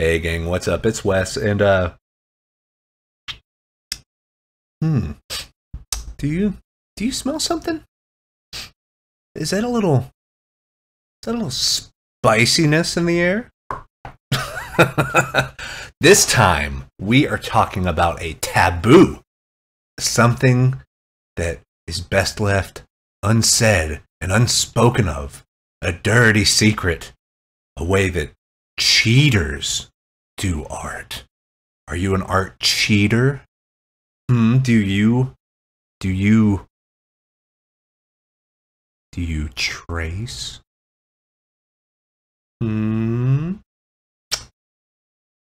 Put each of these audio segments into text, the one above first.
Hey gang, what's up? It's Wes, and do you smell something? Is that a little spiciness in the air? This time we are talking about a taboo, something that is best left unsaid and unspoken of, a dirty secret, a way that cheaters do art. Are you an art cheater? Do you trace?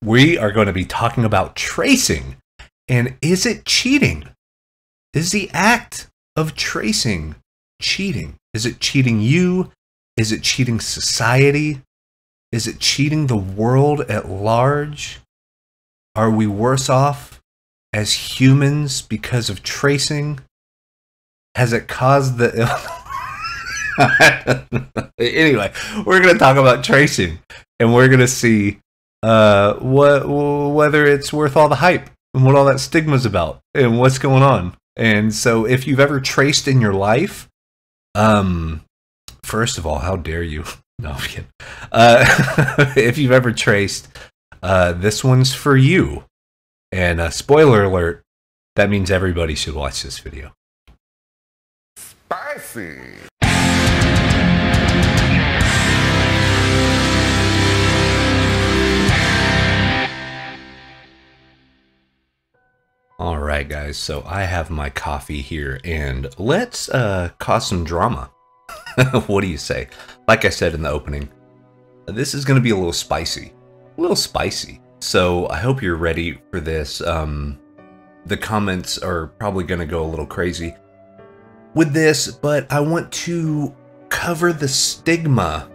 We are going to be talking about tracing, and is it cheating? Is the act of tracing cheating? Is it cheating you? Is it cheating society? Is it cheating the world at large? Are we worse off as humans because of tracing? Has it caused the ill? Anyway, we're going to talk about tracing, and we're going to see whether it's worth all the hype and what all that stigma's about and what's going on. And so, if you've ever traced in your life, first of all, how dare you? No, I'm kidding. If you've ever traced, this one's for you. And spoiler alert, that means everybody should watch this video. Spicy! Alright guys, so I have my coffee here, and let's cause some drama. What do you say? Like I said in the opening, this is going to be a little spicy. A little spicy. So I hope you're ready for this. The comments are probably going to go a little crazy with this, but I want to cover the stigma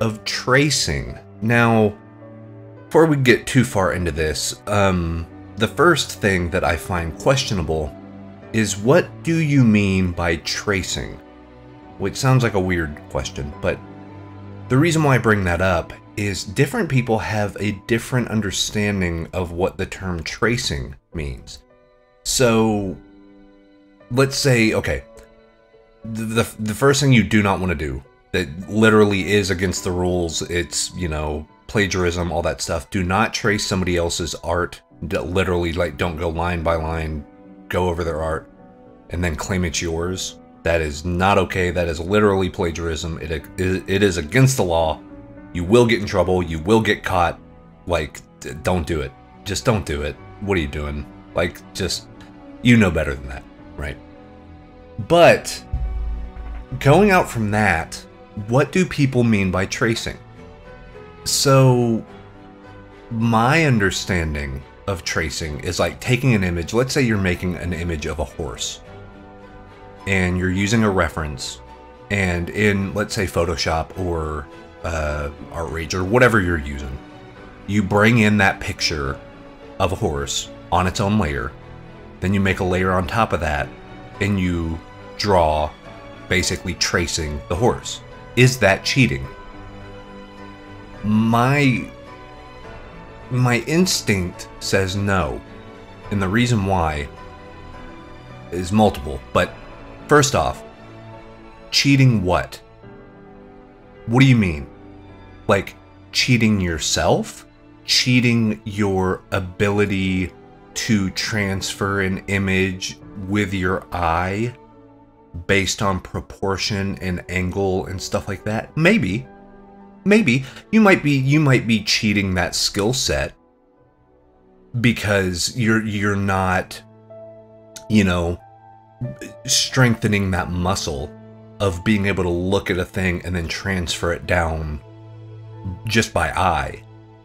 of tracing. Now, before we get too far into this, the first thing that I find questionable is, what do you mean by tracing? Which sounds like a weird question, but the reason why I bring that up is different people have a different understanding of what the term tracing means. So let's say, okay, the first thing you do not want to do, that literally is against the rules, it's, you know, plagiarism, all that stuff. Do not trace somebody else's art. Literally, like, don't go line by line, go over their art, and then claim it's yours. That is not okay. That is literally plagiarism. It is against the law. You will get in trouble. You will get caught. Like, don't do it. Just don't do it. What are you doing? Like, just, you know better than that, right? But going out from that, what do people mean by tracing? So my understanding of tracing is like taking an image. Let's say you're making an image of a horse, and you're using a reference, and in, let's say, Photoshop or ArtRage or whatever you're using, you bring in that picture of a horse on its own layer, then you make a layer on top of that, and you draw, basically tracing the horse. Is that cheating? My instinct says no, and the reason why is multiple, but first off, cheating what? What do you mean? Like, cheating yourself? Cheating your ability to transfer an image with your eye based on proportion and angle and stuff like that? Maybe. Maybe. You might be cheating that skill set because you're not, you know, strengthening that muscle of being able to look at a thing and then transfer it down just by eye,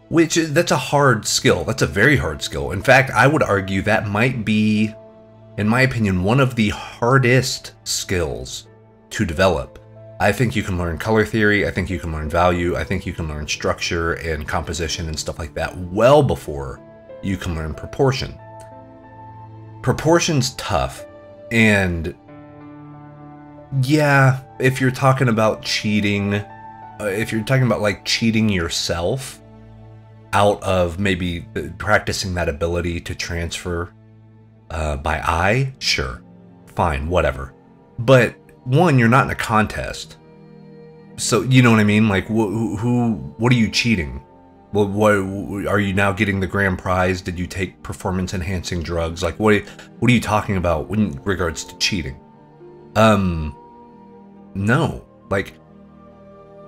which is, that's a hard skill. That's a very hard skill. In fact, I would argue that might be, in my opinion, one of the hardest skills to develop. I think you can learn color theory. I think you can learn value. I think you can learn structure and composition and stuff like that well before you can learn proportion. Proportion's tough, and yeah, if you're talking about cheating, if you're talking about like cheating yourself, out of maybe practicing that ability to transfer by eye, sure, fine, whatever. But one, you're not in a contest, so you know what I mean. Like, what are you cheating? What are you now getting the grand prize? Did you take performance-enhancing drugs? Like, what are you talking about in regards to cheating? No, like,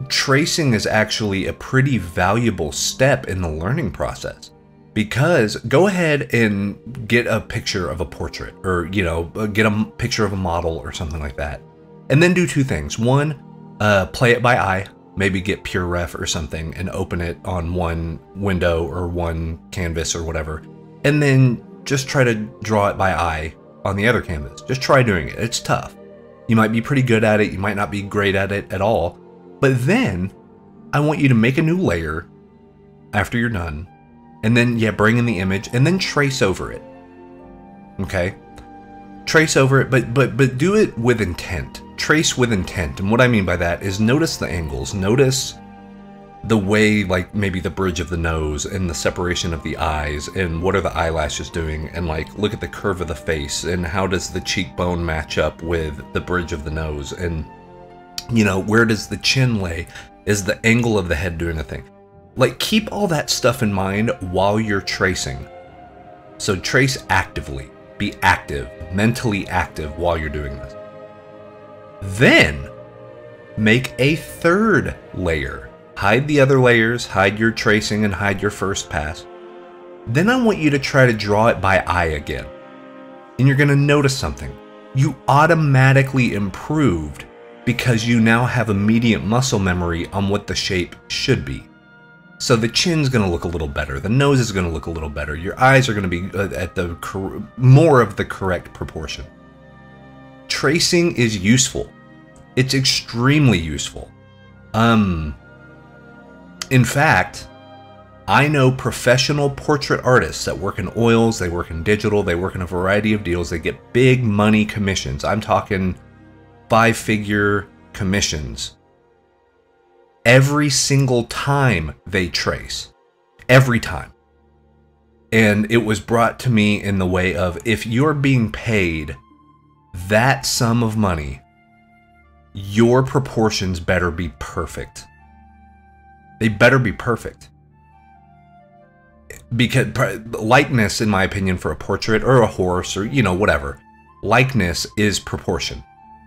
tracing is actually a pretty valuable step in the learning process, because go ahead and get a picture of a portrait, or, you know, get a picture of a model or something like that, and then do two things. One, play it by eye, maybe get PureRef or something and open it on one window or one canvas or whatever, and then just try to draw it by eye on the other canvas. Just try doing it. It's tough. You might be pretty good at it, you might not be great at it at all, but then I want you to make a new layer after you're done, and then, yeah, bring in the image and then trace over it. Okay? Trace over it, but do it with intent. Trace with intent. And what I mean by that is notice the angles, notice the way, like, maybe the bridge of the nose and the separation of the eyes, and what are the eyelashes doing, and, like, look at the curve of the face, and how does the cheekbone match up with the bridge of the nose, and, you know, where does the chin lay? Is the angle of the head doing a thing? Like, keep all that stuff in mind while you're tracing. So trace actively, be active, mentally active while you're doing this. Then make a third layer. Hide the other layers, hide your tracing, and hide your first pass. Then I want you to try to draw it by eye again. And you're going to notice something. You automatically improved because you now have immediate muscle memory on what the shape should be. So the chin's going to look a little better. The nose is going to look a little better. Your eyes are going to be at the more of the correct proportion. Tracing is useful. It's extremely useful. In fact, I know professional portrait artists that work in oils, they work in digital, they work in a variety of deals, they get big money commissions. I'm talking 5-figure commissions. Every single time they trace. Every time. And it was brought to me in the way of, if you're being paid that sum of money, your proportions better be perfect. They better be perfect. Because likeness, in my opinion, for a portrait or a horse or, you know, whatever, likeness is proportion.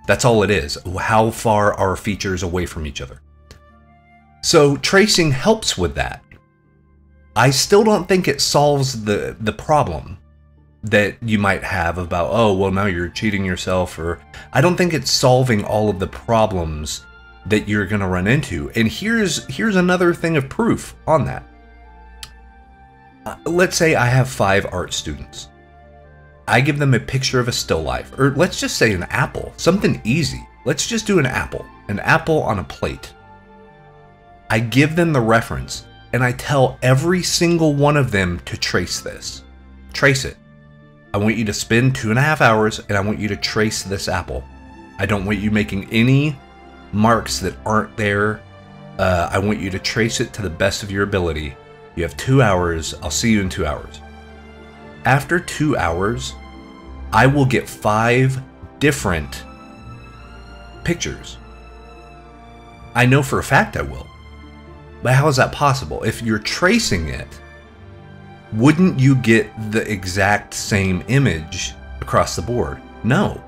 That's all it is. How far are features away from each other? So tracing helps with that. I still don't think it solves the problem that you might have about, oh, well, now you're cheating yourself, or I don't think it's solving all of the problems that you're going to run into. And here's another thing of proof on that. Let's say I have 5 art students. I give them a picture of a still life, or let's just say an apple, something easy. Let's just do an apple on a plate. I give them the reference and I tell every single one of them to trace this. Trace it. I want you to spend 2.5 hours and I want you to trace this apple. I don't want you making any marks that aren't there. I want you to trace it to the best of your ability. You have 2 hours. I'll see you in 2 hours. After 2 hours, I will get 5 different pictures. I know for a fact I will. But how is that possible? If you're tracing it, wouldn't you get the exact same image across the board? No.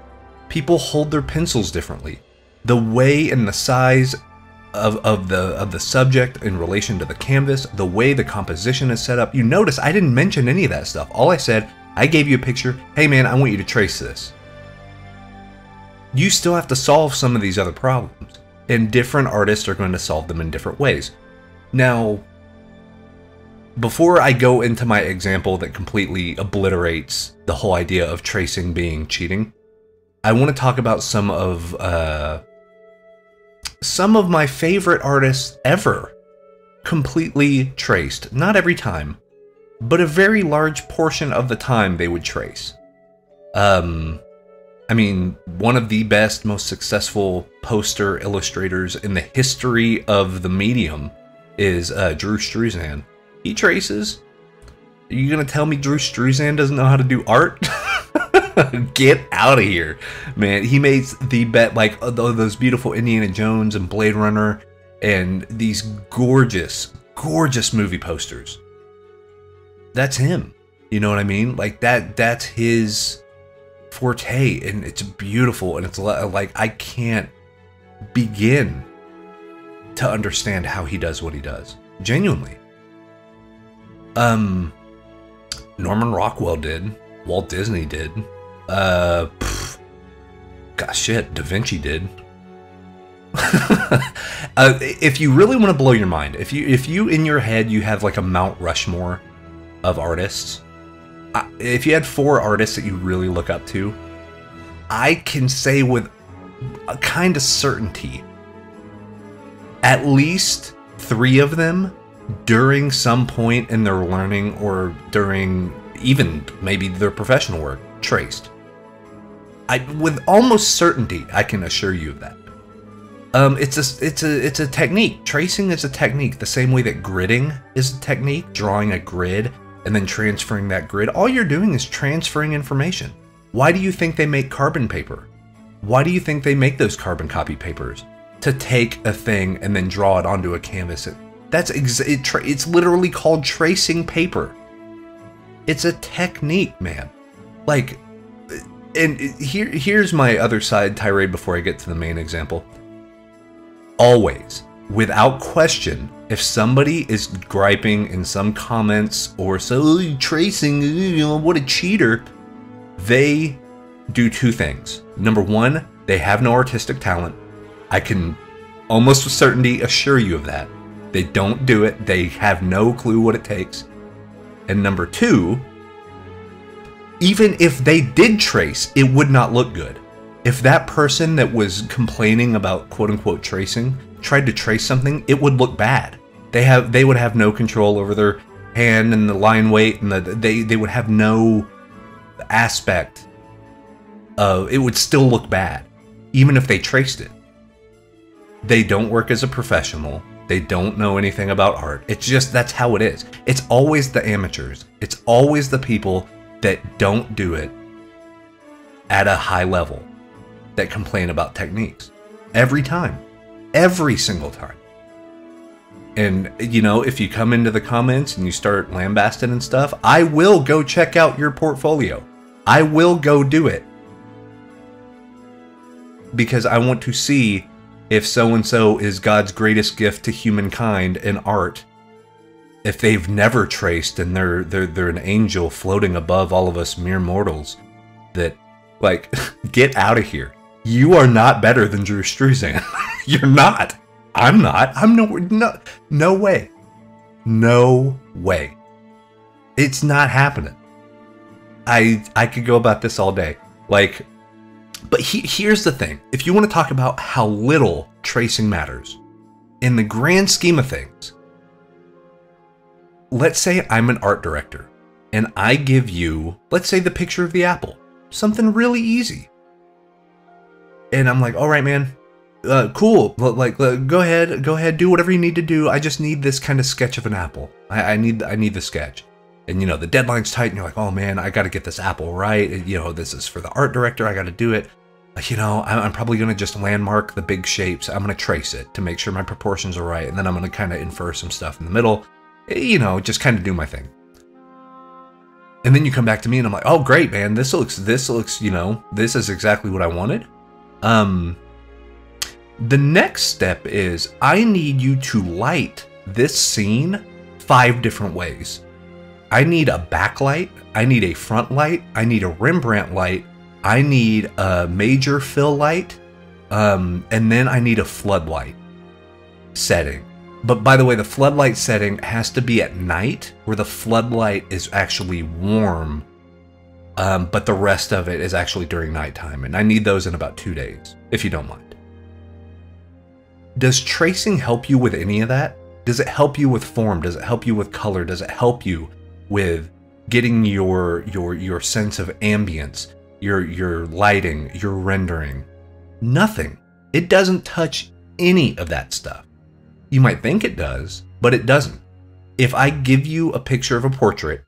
People hold their pencils differently. The way and the size of the subject in relation to the canvas, the way the composition is set up. You notice I didn't mention any of that stuff. All I said, I gave you a picture. Hey man, I want you to trace this. You still have to solve some of these other problems, and different artists are going to solve them in different ways. Now, before I go into my example that completely obliterates the whole idea of tracing being cheating, I want to talk about some of my favorite artists ever completely traced. Not every time, but a very large portion of the time they would trace. I mean, one of the best, most successful poster illustrators in the history of the medium is Drew Struzan. He traces. Are you gonna tell me Drew Struzan doesn't know how to do art? Get out of here, man. He made the bet, like those beautiful Indiana Jones and Blade Runner and these gorgeous, gorgeous movie posters. That's him. You know what I mean? Like that's his forte, and it's beautiful, and it's like I can't begin to understand how he does what he does. Genuinely. Norman Rockwell did. Walt Disney did. Gosh, shit, Da Vinci did. If you really want to blow your mind, if you in your head you have like a Mount Rushmore of artists, if you had 4 artists that you really look up to, I can say with a kind of certainty, at least 3 of them during some point in their learning or during even maybe their professional work traced. With almost certainty, I can assure you of that. It's a technique. Tracing is a technique, the same way that gridding is a technique, drawing a grid and then transferring that grid. All you're doing is transferring information. Why do you think they make carbon paper? Why do you think they make those carbon copy papers? To take a thing and then draw it onto a canvas. It's literally called tracing paper. It's a technique, man. Like, and here's my other side tirade before I get to the main example. Always, without question, if somebody is griping in some comments or so tracing, you know, what a cheater, they do 2 things. Number 1, they have no artistic talent. I can almost with certainty assure you of that. They don't do it. They have no clue what it takes. And number 2, even if they did trace, it would not look good. If that person that was complaining about quote-unquote tracing tried to trace something, it would look bad. They would have no control over their hand and the line weight, and they would have no aspect of it. Would still look bad, even if they traced it. They don't work as a professional. They don't know anything about art. It's just, that's how it is. It's always the amateurs. It's always the people that don't do it at a high level that complain about techniques. Every time. Every single time. And, you know, if you come into the comments and you start lambasting and stuff, I will go check out your portfolio. I will go do it. Because I want to see if so-and-so is God's greatest gift to humankind in art, if they've never traced and they're an angel floating above all of us mere mortals, that, like, get out of here. You are not better than Drew Struzan. You're not. I'm not. I'm no way. No way. It's not happening. I could go about this all day. Like, but here's the thing. If you want to talk about how little tracing matters in the grand scheme of things, let's say I'm an art director and I give you, let's say, the picture of the apple, something really easy. And I'm like, all right, man, cool. Like, go ahead, do whatever you need to do. I just need this kind of sketch of an apple. I need the sketch. And, you know, the deadline's tight, and you're like, oh, man, I got to get this apple right. And, you know, this is for the art director. I got to do it. You know, I'm probably going to just landmark the big shapes. I'm going to trace it to make sure my proportions are right. And then I'm going to kind of infer some stuff in the middle, you know, just kind of do my thing. And then you come back to me, and I'm like, oh, great, man. This looks, you know, this is exactly what I wanted. The next step is I need you to light this scene 5 different ways. I need a backlight, I need a front light, I need a Rembrandt light, I need a major fill light, and then I need a floodlight setting. But by the way, the floodlight setting has to be at night, where the floodlight is actually warm, but the rest of it is actually during nighttime, and I need those in about 2 days, if you don't mind. Does tracing help you with any of that? Does it help you with form? Does it help you with color? Does it help you with getting your sense of ambience, your lighting, your rendering? Nothing. It doesn't touch any of that stuff. You might think it does, but it doesn't. If I give you a picture of a portrait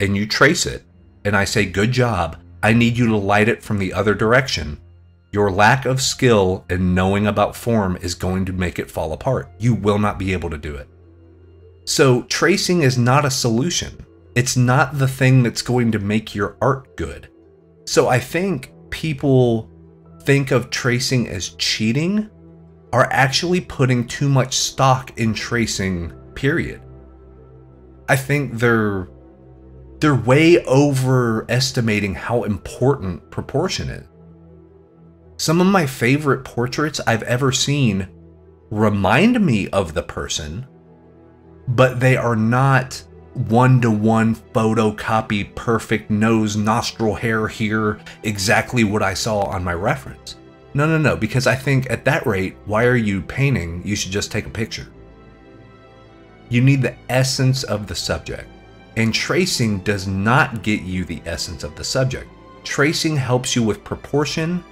and you trace it and I say, good job, I need you to light it from the other direction, your lack of skill and knowing about form is going to make it fall apart. You will not be able to do it. So tracing is not a solution. It's not the thing that's going to make your art good. So I think people think of tracing as cheating are actually putting too much stock in tracing, period. I think they're way overestimating how important proportion is. Some of my favorite portraits I've ever seen remind me of the person, but they are not one-to-one photocopy, perfect nose, nostril, hair here, exactly what I saw on my reference. No, no, no, because I think at that rate, why are you painting? You should just take a picture. You need the essence of the subject, and tracing does not get you the essence of the subject. Tracing helps you with proportion,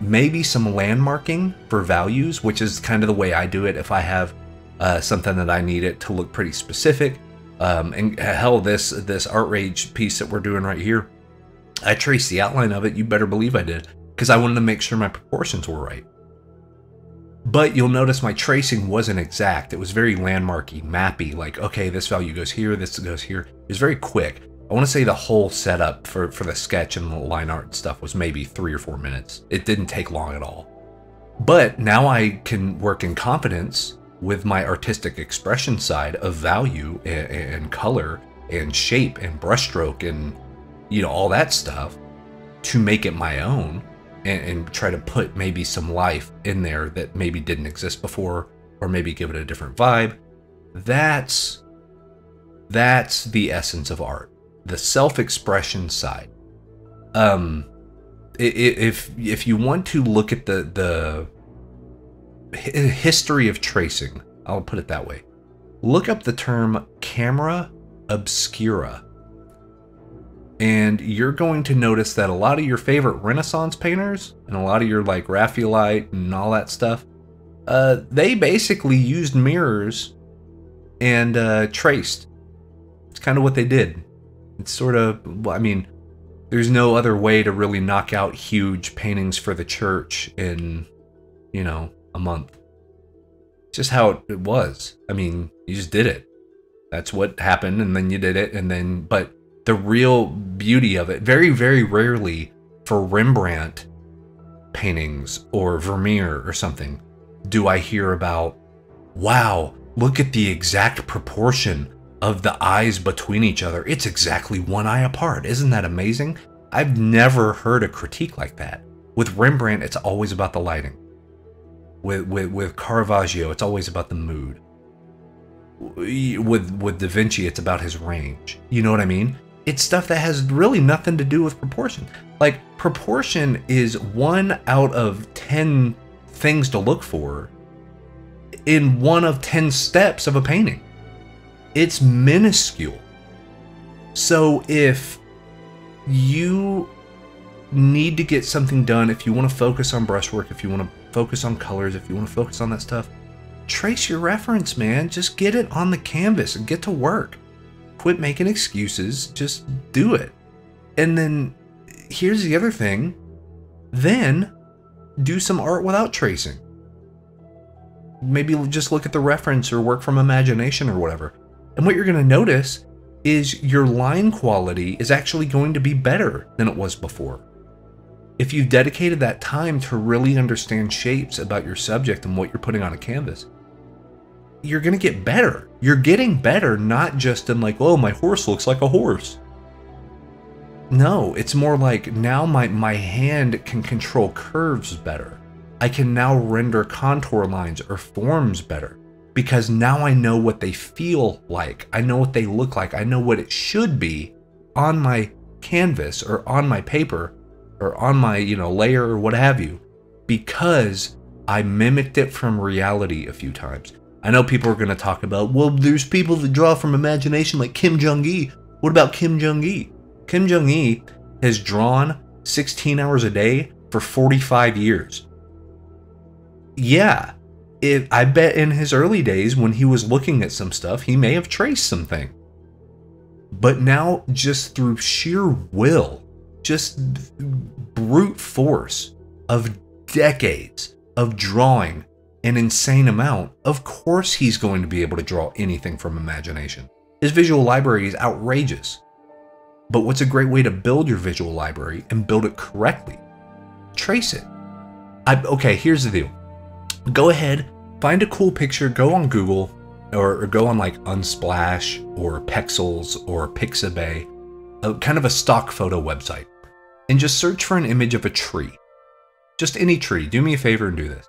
maybe some landmarking for values, which is kind of the way I do it if I have something that I need it to look pretty specific. And hell, this ArtRage piece that we're doing right here, I traced the outline of it, you better believe I did, because I wanted to make sure my proportions were right. But you'll notice my tracing wasn't exact. It was very landmarky, mappy, like, okay, this value goes here, this goes here. It was very quick. I want to say the whole setup for the sketch and the line art stuff was maybe 3 or 4 minutes. It didn't take long at all. But now I can work in confidence with my artistic expression side of value and color and shape and brushstroke and, you know, all that stuff to make it my own and try to put maybe some life in there that maybe didn't exist before, or maybe give it a different vibe. That's the essence of art, the self-expression side. If you want to look at the history of tracing, I'll put it that way. Look up the term camera obscura, and you're going to notice that a lot of your favorite Renaissance painters and a lot of your like Raphaelite and all that stuff, they basically used mirrors and traced. It's kind of what they did. It's sort of, I mean, there's no other way to really knock out huge paintings for the church in, you know, a month. It's just how it was. I mean, you just did it. That's what happened, and then you did it, and then, but the real beauty of it, very, very rarely for Rembrandt paintings or Vermeer or something, do I hear about, wow, look at the exact proportion of the eyes between each other. It's exactly one eye apart. Isn't that amazing? I've never heard a critique like that. With Rembrandt, it's always about the lighting. With Caravaggio, it's always about the mood. With Da Vinci, it's about his range. You know what I mean? It's stuff that has really nothing to do with proportion. Like, proportion is 1 out of 10 things to look for in 1 of 10 steps of a painting. It's minuscule. So if you need to get something done, if you want to focus on brushwork, if you want to focus on colors, if you want to focus on that stuff, trace your reference, man. Just get it on the canvas and get to work. Quit making excuses. Just do it. And then here's the other thing. Then do some art without tracing. Maybe just look at the reference or work from imagination or whatever. And what you're going to notice is your line quality is actually going to be better than it was before. If you've dedicated that time to really understand shapes about your subject and what you're putting on a canvas, you're going to get better. You're getting better, not just in like, oh, my horse looks like a horse. No, it's more like now my hand can control curves better. I can now render contour lines or forms better because now I know what they feel like. I know what they look like. I know what it should be on my canvas or on my paper or on my, you know, layer or what have you, because I mimicked it from reality a few times. I know people are going to talk about, well, there's people that draw from imagination like Kim Jung Gi. What about Kim Jung Gi? Kim Jung Gi has drawn 16 hours a day for 45 years. Yeah, I bet in his early days when he was looking at some stuff, he may have traced something. But now, just through sheer will, just brute force of decades of drawing an insane amount, of course he's going to be able to draw anything from imagination. His visual library is outrageous. But what's a great way to build your visual library and build it correctly? Trace it. Okay, here's the deal. Go ahead, find a cool picture, go on Google, or go on like Unsplash or Pexels or Pixabay, kind of a stock photo website, and just search for an image of a tree. Just any tree. Do me a favor and do this.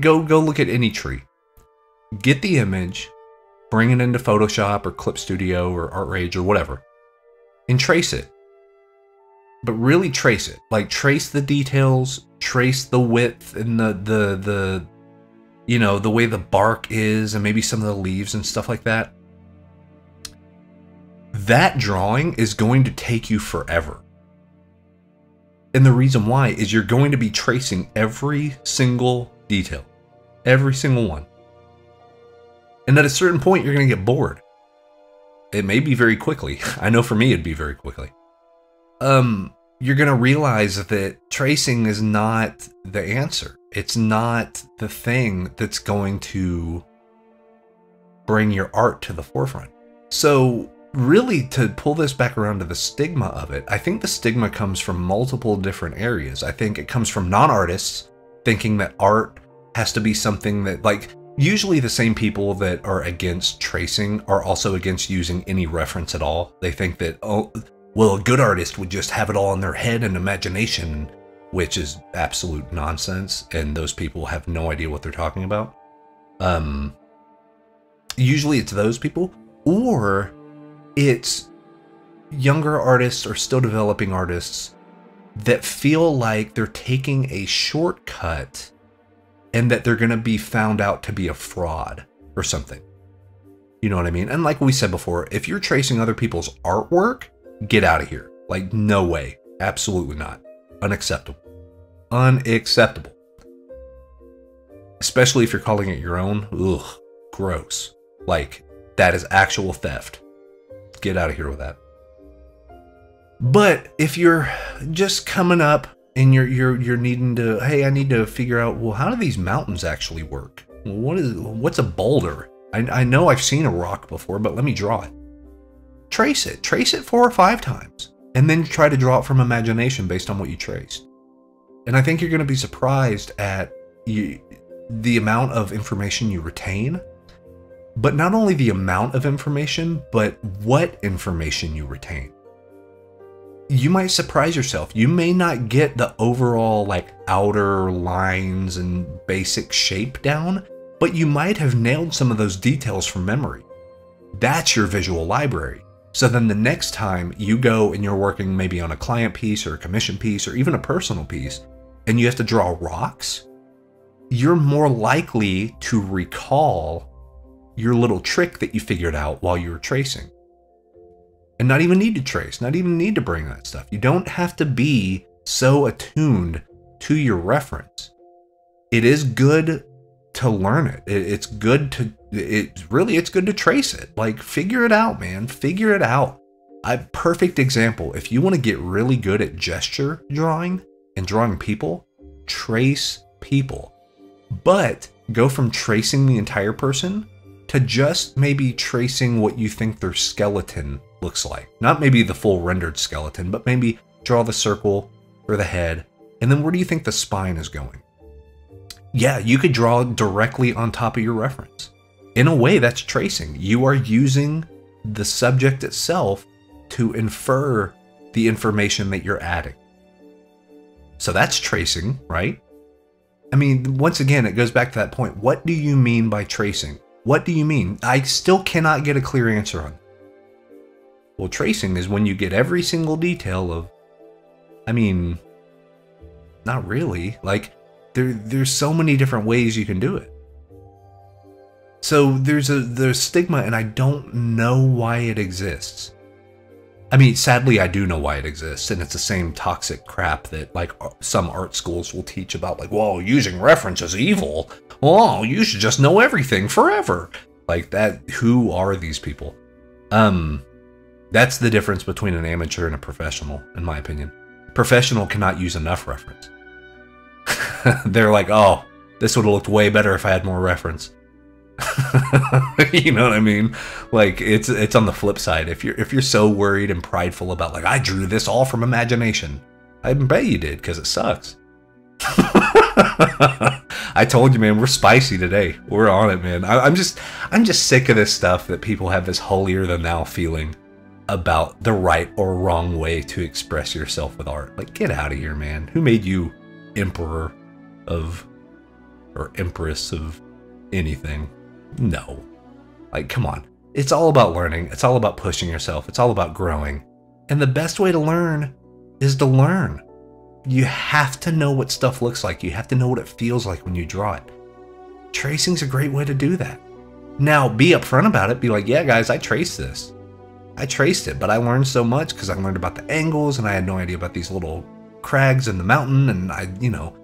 Go look at any tree. Get the image, bring it into Photoshop or Clip Studio or ArtRage or whatever, and trace it. But really trace it. Like, trace the details, trace the width and the you know, the way the bark is and maybe some of the leaves and stuff like that. That drawing is going to take you forever. And the reason why is you're going to be tracing every single detail, every single one. And at a certain point, you're going to get bored. It may be very quickly. I know for me, it'd be very quickly. You're going to realize that tracing is not the answer. It's not the thing that's going to bring your art to the forefront. So really, to pull this back around to the stigma of it, I think the stigma comes from multiple different areas. I think it comes from non-artists thinking that art has to be something that, like, usually the same people that are against tracing are also against using any reference at all. They think that, oh, well, a good artist would just have it all in their head and imagination, which is absolute nonsense, and those people have no idea what they're talking about. Usually it's those people, or it's younger artists or still developing artists that feel like they're taking a shortcut and that they're going to be found out to be a fraud or something. You know what I mean? And like we said before, if you're tracing other people's artwork, get out of here. Like, no way. Absolutely not. Unacceptable. Unacceptable. Especially if you're calling it your own. Ugh. Gross. Like, that is actual theft. Get out of here with that. But if you're just coming up and you're needing to, hey, I need to figure out, well, how do these mountains actually work? What's a boulder? I know I've seen a rock before, but let me draw it. Trace it. Trace it 4 or 5 times, and then try to draw it from imagination based on what you traced. And I think you're going to be surprised at the amount of information you retain. But not only the amount of information, but what information you retain. You might surprise yourself. You may not get the overall, like, outer lines and basic shape down, but you might have nailed some of those details from memory. That's your visual library. So then the next time you go and you're working maybe on a client piece or a commission piece or even a personal piece, and you have to draw rocks, you're more likely to recall your little trick that you figured out while you were tracing. And not even need to trace, not even need to bring that stuff. You don't have to be so attuned to your reference. It is good to learn it. It's good to trace it. Like, figure it out, man. Figure it out. A perfect example. If you want to get really good at gesture drawing and drawing people, trace people. But go from tracing the entire person to just maybe tracing what you think their skeleton looks like. Not maybe the full rendered skeleton, but maybe draw the circle or the head. And then where do you think the spine is going? Yeah, you could draw directly on top of your reference. In a way, that's tracing. You are using the subject itself to infer the information that you're adding. So that's tracing, right? I mean, once again, it goes back to that point. What do you mean by tracing? What do you mean? I still cannot get a clear answer on it. Well, tracing is when you get every single detail of, I mean, not really. Like, there's so many different ways you can do it. So there's stigma, and I don't know why it exists. I mean, sadly, I do know why it exists, and it's the same toxic crap that, like, some art schools will teach about, like, well, using reference is evil oh, you should just know everything forever. Like that, who are these people? That's the difference between an amateur and a professional, in my opinion. Professional cannot use enough reference. They're like, oh, this would have looked way better if I had more reference. You know what I mean? Like it's on the flip side. If you're so worried and prideful about like, I drew this all from imagination. I bet you did, because it sucks. I told you, man, we're spicy today. We're on it, man. I'm just sick of this stuff that people have this holier than thou feeling about the right or wrong way to express yourself with art. Like, get out of here, man. Who made you emperor of or empress of anything? No. Like, come on. It's all about learning. It's all about pushing yourself. It's all about growing. And the best way to learn is to learn. You have to know what stuff looks like. You have to know what it feels like when you draw it. Tracing's a great way to do that. Now, be upfront about it. Be like, yeah, guys, I traced this. I traced it, but I learned so much because I learned about the angles and I had no idea about these little crags in the mountain and I, you know,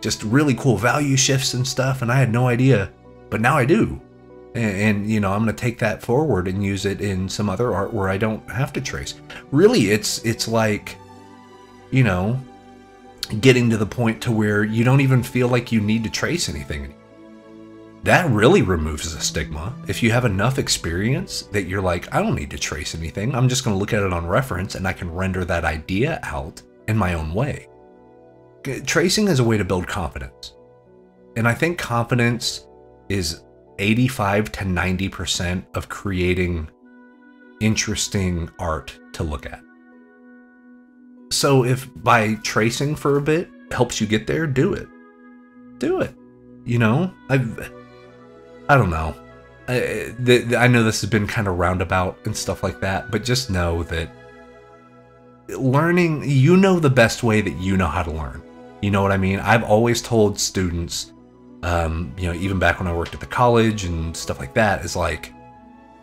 just really cool value shifts and stuff, and I had no idea, but now I do. And you know, I'm going to take that forward and use it in some other art where I don't have to trace. Really, it's like, you know, getting to the point to where you don't even feel like you need to trace anything. That really removes the stigma. If you have enough experience that you're like, I don't need to trace anything. I'm just going to look at it on reference and I can render that idea out in my own way. Tracing is a way to build confidence. And I think confidence is 85 to 90% of creating interesting art to look at. So if by tracing for a bit helps you get there, do it. Do it. You know, I don't know. I know this has been kind of roundabout and stuff like that, but just know that learning, you know, the best way that you know how to learn. You know what I mean? I've always told students, you know, even back when I worked at the college and stuff like that, is like,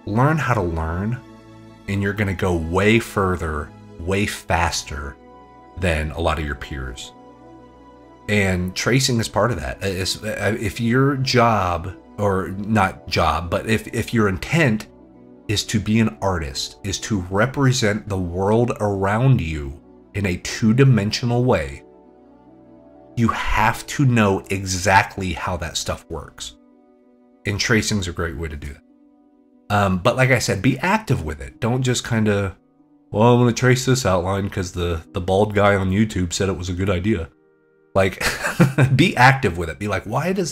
learn how to learn and you're going to go way further, way faster than a lot of your peers. And tracing is part of that. If your job, or not job, but if your intent is to be an artist, is to represent the world around you in a two-dimensional way, you have to know exactly how that stuff works. And tracing's a great way to do that. But like I said, be active with it. Don't just kind of, well, I'm going to trace this outline because the bald guy on YouTube said it was a good idea. Like, be active with it. Be like, why does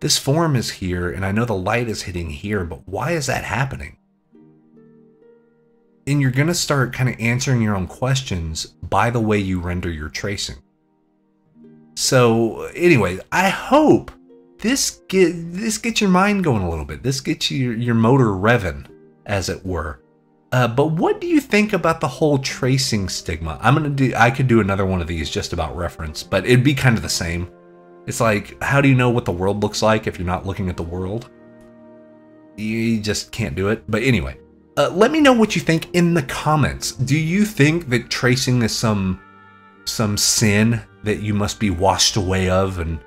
this form is here and I know the light is hitting here, but why is that happening? And you're going to start kind of answering your own questions by the way you render your tracing. So anyway, I hope this gets your mind going a little bit. This gets your motor revving, as it were. But what do you think about the whole tracing stigma? I could do another one of these just about reference, but it'd be kind of the same. It's like, how do you know what the world looks like if you're not looking at the world? You just can't do it. But anyway, let me know what you think in the comments. Do you think that tracing is some sin that you must be washed away of? And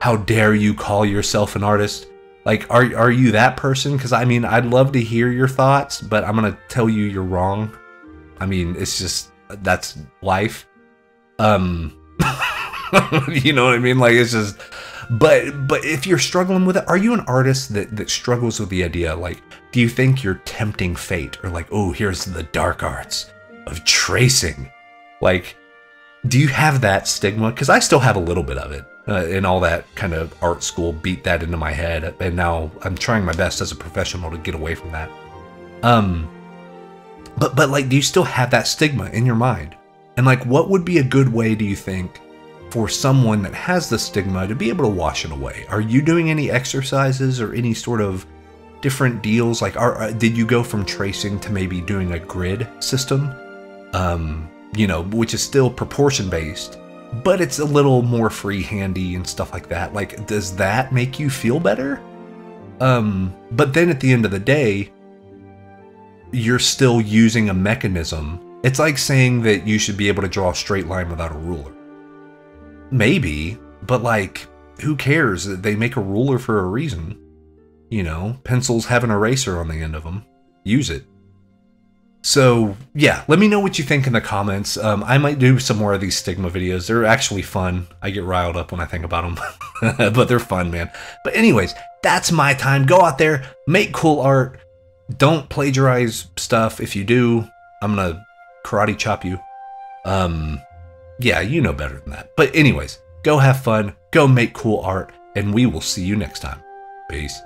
how dare you call yourself an artist? Like, are you that person? Because, I mean, I'd love to hear your thoughts, but I'm going to tell you you're wrong. I mean, it's just, that's life. You know what I mean? Like, it's just, but if you're struggling with it, are you an artist that struggles with the idea? Like, do you think you're tempting fate? Or like, oh, here's the dark arts of tracing. Like, do you have that stigma? Because I still have a little bit of it. And all that kind of art school beat that into my head, and now I'm trying my best as a professional to get away from that. But like, do you still have that stigma in your mind? And like, what would be a good way, do you think, for someone that has the stigma to be able to wash it away? Are you doing any exercises or any sort of different deals? Like, did you go from tracing to maybe doing a grid system, you know, which is still proportion based? But it's a little more free-handy and stuff like that. Like, does that make you feel better? But then at the end of the day, you're still using a mechanism. It's like saying that you should be able to draw a straight line without a ruler. Maybe, but like, who cares? They make a ruler for a reason. You know, pencils have an eraser on the end of them. Use it. So, yeah, let me know what you think in the comments. I might do some more of these stigma videos. They're actually fun. I get riled up when I think about them, but they're fun, man. But anyways, that's my time. Go out there, make cool art. Don't plagiarize stuff. If you do, I'm going to karate chop you. Yeah, you know better than that. But anyways, go have fun, go make cool art, and we will see you next time. Peace.